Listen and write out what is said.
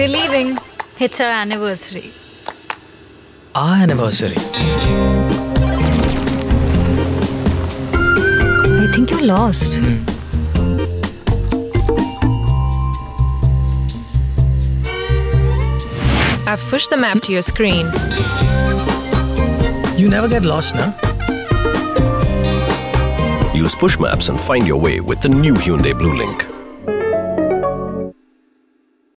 We're leaving. It's our anniversary. Our anniversary? I think you lost. I've pushed the map to your screen. You never get lost, no? Use Push Maps and find your way with the new Hyundai Blue Link.